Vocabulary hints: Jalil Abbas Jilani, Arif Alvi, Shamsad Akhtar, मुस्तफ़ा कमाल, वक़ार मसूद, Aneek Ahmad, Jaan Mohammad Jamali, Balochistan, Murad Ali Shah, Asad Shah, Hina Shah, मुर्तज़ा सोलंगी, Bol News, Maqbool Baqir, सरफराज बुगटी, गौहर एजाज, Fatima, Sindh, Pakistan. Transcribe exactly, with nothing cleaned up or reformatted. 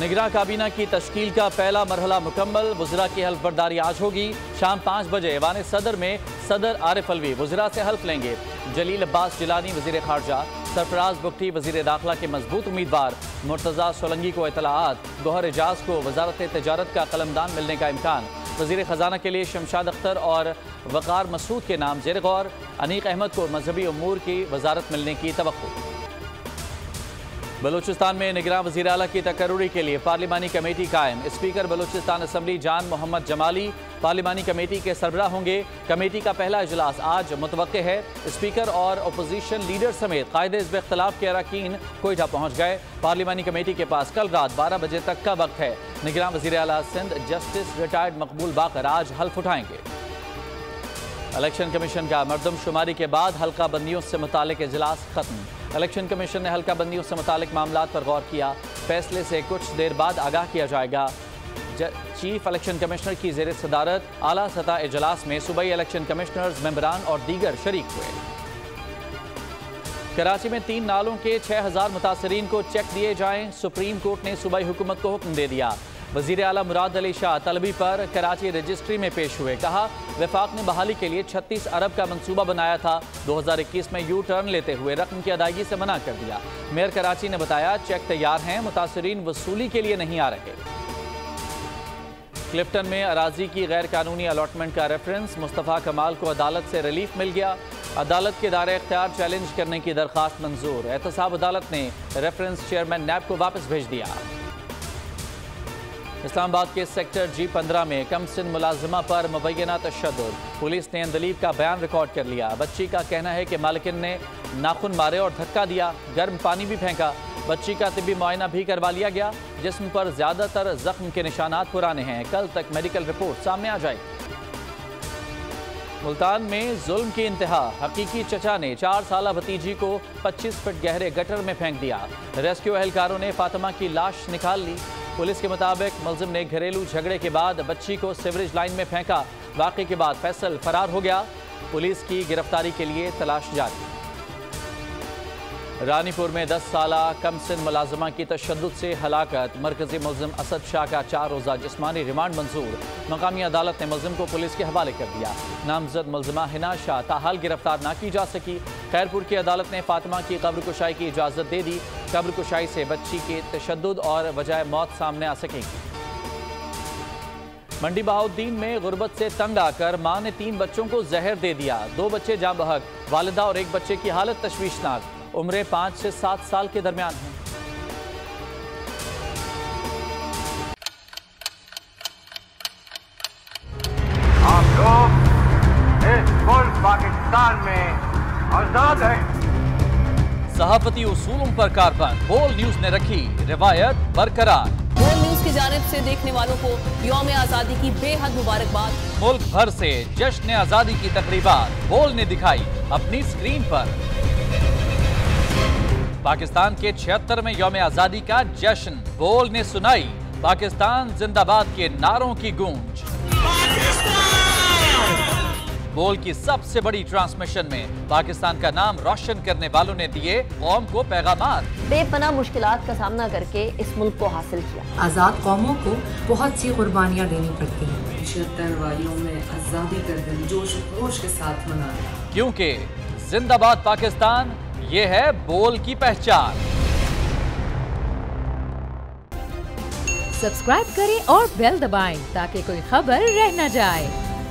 निगरां काबीना की तश्कील का पहला मरहला मुकम्मल, वज़रा की हल्फबर्दारी आज होगी। शाम पाँच बजे ऐवान सदर में सदर आरिफ अलवी वज़रा से हल्फ लेंगे। जलील अब्बास जिलानी वज़ीर ख़ारजा, सरफराज बुगटी वज़ीर दाखिला के मजबूत उम्मीदवार, मुर्तज़ा सोलंगी को इतलाआत, गौहर एजाज को वज़ारत तजारत का कलमदान मिलने का इम्कान। वज़ीर ख़जाना के लिए शमशाद अख्तर और वक़ार मसूद के नाम ज़ेर गौर। अनीक अहमद को मजहबी अमूर की वज़ारत मिलने की तवक्को। बलूचिस्तान में निगरान वज़ीर आला की तकरूरी के लिए पार्लिमानी कमेटी कायम। Speaker Balochistan assembly Jan Mohammad Jamali पार्लिमानी committee के सरबराह होंगे। कमेटी का पहला इजलास आज मुतवक्के है। स्पीकर और अपोजिशन लीडर समेत कायदे हिज़्ब इख्तिलाफ के अरकान कोयटा पहुँच गए। पार्लिमानी कमेटी के पास कल रात बारह बजे तक का वक्त है। निगरान वज़ीर आला सिंध जस्टिस रिटायर्ड मकबूल बाकर आज हल्फ उठाएंगे। इलेक्शन कमीशन का मरदमशुमारी के बाद हल्का बंदियों से मुतालिक इजलास खत्म। इलेक्शन कमीशन ने हल्का बंदियों से मुतालिक मामलात पर गौर किया। फैसले से कुछ देर बाद आगाह किया जाएगा। चीफ इलेक्शन कमिश्नर की जेर सदारत आला सतह इजलास में सूबाई इलेक्शन कमिश्नर्स, मेंबरान और दीगर शरीक हुए। कराची में तीन नालों के छः हज़ार मुतासरीन को चेक दिए जाएँ, सुप्रीम कोर्ट ने सूबाई हुकूमत को हुक्म दे दिया। वज़ीर आला मुराद अली शाह तलबी पर कराची रजिस्ट्री में पेश हुए। कहा, वफाक ने बहाली के लिए छत्तीस अरब का मंसूबा बनाया था, दो हज़ार इक्कीस में यू टर्न लेते हुए रकम की अदायगी से मना कर दिया। मेयर कराची ने बताया, चेक तैयार हैं, मुतासरीन वसूली के लिए नहीं आ रहे। क्लिफ्टन में अराजी की गैर कानूनी अलॉटमेंट का रेफरेंस, मुस्तफ़ा कमाल को अदालत से रिलीफ मिल गया। अदालत के दायरे इख्तियार चैलेंज करने की दरख्वास्त मंजूर। एहतसाब अदालत ने रेफरेंस चेयरमैन नैब को वापस भेज दिया। इस्लामाबाद के सेक्टर जी पंद्रह में कम सिन मुलाजिमा पर मुबैना तशद्दुद, पुलिस ने अनदलीब का बयान रिकॉर्ड कर लिया। बच्ची का कहना है कि मालकिन ने नाखून मारे और धक्का दिया, गर्म पानी भी फेंका। बच्ची का तिब्बी मुआयना भी करवा लिया गया। जिस्म पर ज़्यादातर जख्म के निशानात पुराने हैं, कल तक मेडिकल रिपोर्ट सामने आ जाएगी। मुल्तान में जुल्म की इंतहा, हकीकी चचा ने चार साला भतीजी को पच्चीस फीट गहरे गटर में फेंक दिया। रेस्क्यू अहलकारों ने फातिमा की लाश निकाल ली। पुलिस के मुताबिक मुलजिम ने घरेलू झगड़े के बाद बच्ची को सीवरेज लाइन में फेंका। वाकई के बाद फैसल फरार हो गया। पुलिस की गिरफ्तारी के लिए तलाश जारी। रानीपुर में दस साला कम सिन मुलाजमा की तशद्दुद से हलाकत, मरकजी मुलजिम असद शाह का चार रोज़ा जिस्मानी रिमांड मंजूर। मकामी अदालत ने मुलजिम को पुलिस के हवाले कर दिया। नामजद मुलजिमा हिना शाह ताहाल गिरफ्तार ना की जा सकी। खैरपुर की अदालत ने फातिमा की कब्र कुशाई की इजाज़त दे दी। कब्र कुशाई से बच्ची के तशद्दुद और वजह मौत सामने आ सकेगी। मंडी बहाउद्दीन में गुर्बत से तंग आकर मां ने तीन बच्चों को जहर दे दिया। दो बच्चे जाँ बहक, वालिदा और एक बच्चे की हालत तशवीशनाक, उम्रें पाँच से सात साल के दरमियान हैं। आप लोग इस मुल्क पाकिस्तान में आजाद हैं। सहाफती उसूलों पर कारबंद, बोल न्यूज ने रखी रिवायत बरकरार। बोल न्यूज की जानिब से देखने वालों को यौम आज़ादी की बेहद मुबारकबाद। मुल्क भर से जश्न आज़ादी की तकरीबात बोल ने दिखाई अपनी स्क्रीन पर। पाकिस्तान के छिहत्तर में यौम आज़ादी का जश्न बोल ने सुनाई पाकिस्तान जिंदाबाद के नारों की गूंज। बोल की सबसे बड़ी ट्रांसमिशन में पाकिस्तान का नाम रोशन करने वालों ने दिए कौम को पैगाम। बेपनाह मुश्किलात का सामना करके इस मुल्क को हासिल किया। आज़ाद कौमों को बहुत सी कुर्बानियाँ देनी पड़ती हैं। छिहत्तर वालियों में आज़ादी का दिन जोश जोश के साथ मनाया, क्योंकि जिंदाबाद पाकिस्तान, ये है बोल की पहचान। सब्सक्राइब करें और बेल दबाएं ताकि कोई खबर रह न जाए।